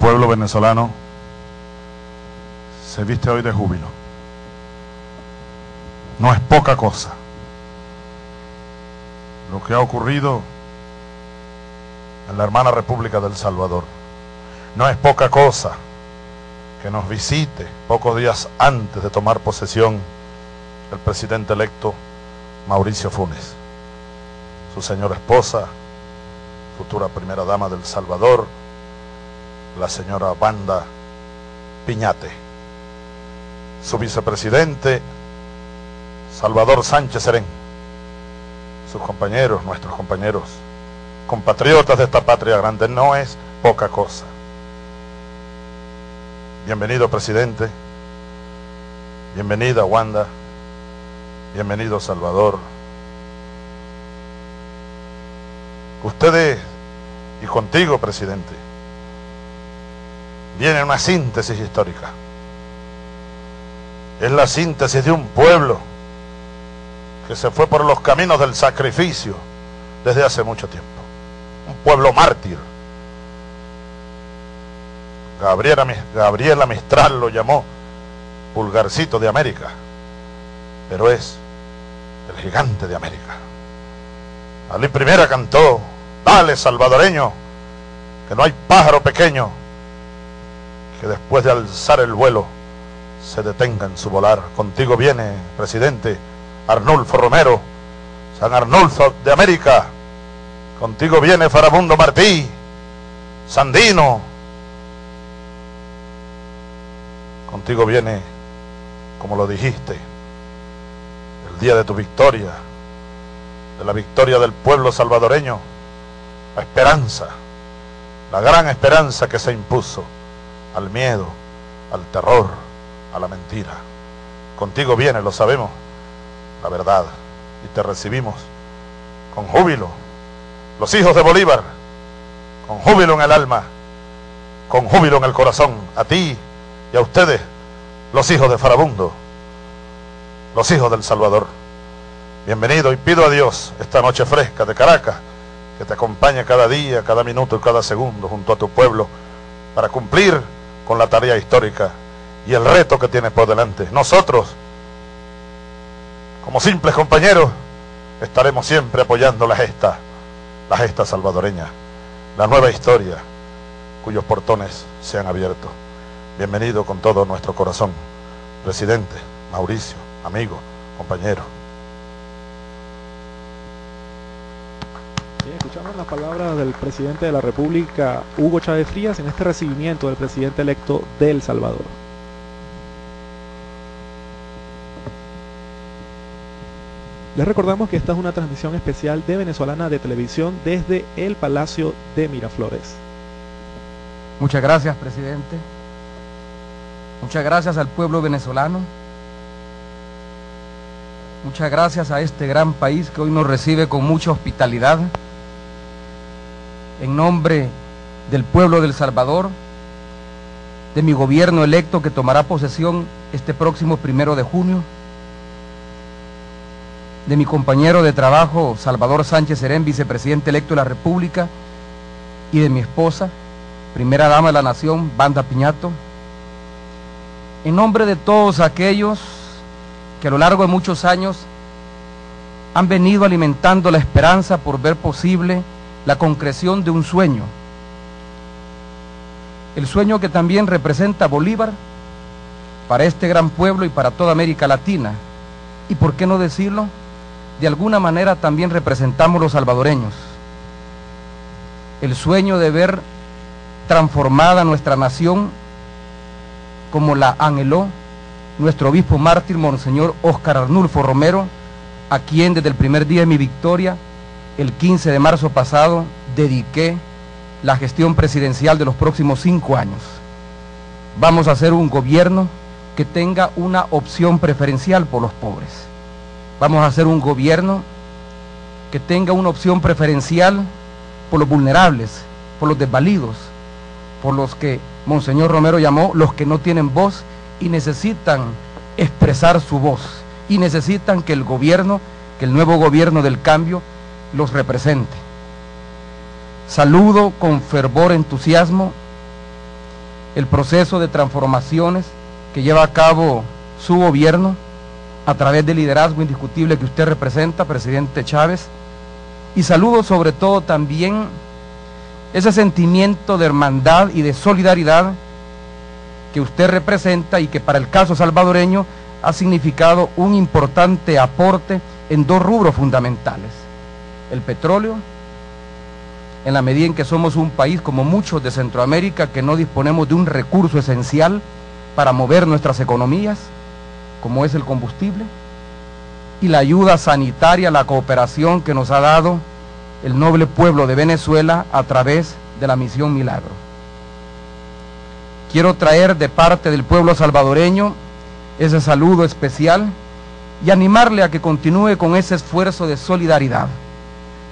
pueblo venezolano se viste hoy de júbilo. No es poca cosa lo que ha ocurrido en la hermana República del Salvador. No es poca cosa que nos visite pocos días antes de tomar posesión el presidente electo Mauricio Funes, su señora esposa, futura primera dama del Salvador, la señora Vanda Pignato, su vicepresidente Salvador Sánchez Serén, sus compañeros, nuestros compañeros, compatriotas de esta patria grande. No es poca cosa. Bienvenido, presidente. Bienvenida, Wanda. Bienvenido, Salvador. Ustedes, y contigo, presidente, viene una síntesis histórica. Es la síntesis de un pueblo que se fue por los caminos del sacrificio desde hace mucho tiempo. Un pueblo mártir. Gabriela Mistral lo llamó pulgarcito de América, pero es el gigante de América. Alí Primera cantó: dale, salvadoreño, que no hay pájaro pequeño que después de alzar el vuelo se detenga en su volar. Contigo viene, presidente, Arnulfo Romero, San Arnulfo de América. Contigo viene Farabundo Martí, Sandino. Contigo viene, como lo dijiste, el día de tu victoria, de la victoria del pueblo salvadoreño, la esperanza, la gran esperanza que se impuso al miedo, al terror, a la mentira. Contigo viene, lo sabemos, la verdad, y te recibimos con júbilo. Los hijos de Bolívar, con júbilo en el alma, con júbilo en el corazón, a ti y a ustedes, los hijos de Farabundo, los hijos del Salvador. Bienvenido, y pido a Dios esta noche fresca de Caracas que te acompañe cada día, cada minuto y cada segundo junto a tu pueblo para cumplir con la tarea histórica y el reto que tienes por delante. Nosotros, como simples compañeros, estaremos siempre apoyando la gesta salvadoreña, la nueva historia cuyos portones se han abierto. Bienvenido con todo nuestro corazón, presidente, Mauricio, amigo, compañero. Bien, escuchamos las palabras del presidente de la República, Hugo Chávez Frías, en este recibimiento del presidente electo de El Salvador. Les recordamos que esta es una transmisión especial de Venezolana de Televisión desde el Palacio de Miraflores. Muchas gracias, presidente. Muchas gracias al pueblo venezolano, muchas gracias a este gran país que hoy nos recibe con mucha hospitalidad. En nombre del pueblo del Salvador, de mi gobierno electo que tomará posesión este próximo 1 de junio, de mi compañero de trabajo Salvador Sánchez Serén, vicepresidente electo de la República, y de mi esposa, primera dama de la nación, Vanda Pignato. En nombre de todos aquellos que a lo largo de muchos años han venido alimentando la esperanza por ver posible la concreción de un sueño. El sueño que también representa Bolívar para este gran pueblo y para toda América Latina. Y por qué no decirlo, de alguna manera también representamos los salvadoreños. El sueño de ver transformada nuestra nación como la anheló nuestro obispo mártir, Monseñor Óscar Arnulfo Romero, a quien desde el primer día de mi victoria, el 15 de marzo pasado, dediqué la gestión presidencial de los próximos 5 años. Vamos a hacer un gobierno que tenga una opción preferencial por los pobres. Vamos a hacer un gobierno que tenga una opción preferencial por los vulnerables, por los desvalidos, por los que Monseñor Romero llamó los que no tienen voz y necesitan expresar su voz y necesitan que el gobierno, que el nuevo gobierno del cambio los represente. Saludo con fervor, entusiasmo el proceso de transformaciones que lleva a cabo su gobierno a través del liderazgo indiscutible que usted representa, presidente Chávez, y saludo sobre todo también ese sentimiento de hermandad y de solidaridad que usted representa y que para el caso salvadoreño ha significado un importante aporte en dos rubros fundamentales: el petróleo, en la medida en que somos un país como muchos de Centroamérica que no disponemos de un recurso esencial para mover nuestras economías, como es el combustible, y la ayuda sanitaria, la cooperación que nos ha dado el noble pueblo de Venezuela a través de la Misión Milagro. Quiero traer de parte del pueblo salvadoreño ese saludo especial y animarle a que continúe con ese esfuerzo de solidaridad,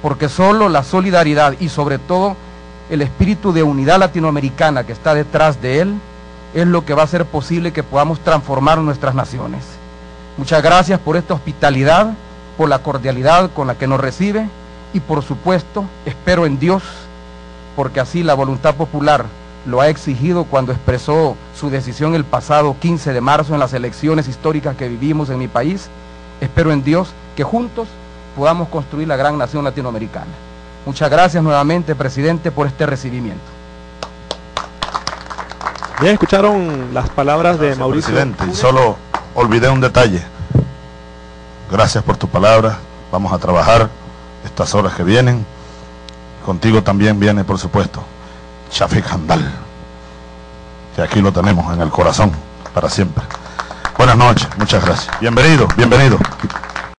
porque solo la solidaridad y sobre todo el espíritu de unidad latinoamericana que está detrás de él es lo que va a hacer posible que podamos transformar nuestras naciones. Muchas gracias por esta hospitalidad, por la cordialidad con la que nos recibe y por supuesto espero en Dios, porque así la voluntad popular lo ha exigido cuando expresó su decisión el pasado 15 de marzo en las elecciones históricas que vivimos en mi país. Espero en Dios que juntos podamos construir la gran nación latinoamericana. Muchas gracias nuevamente, presidente, por este recibimiento. Ya escucharon las palabras de Mauricio. Presidente, solo olvidé un detalle. Gracias por tu palabra. Vamos a trabajar estas horas que vienen. Contigo también viene, por supuesto, Chafik Andal, que aquí lo tenemos en el corazón para siempre. Buenas noches, muchas gracias. Bienvenido, bienvenido.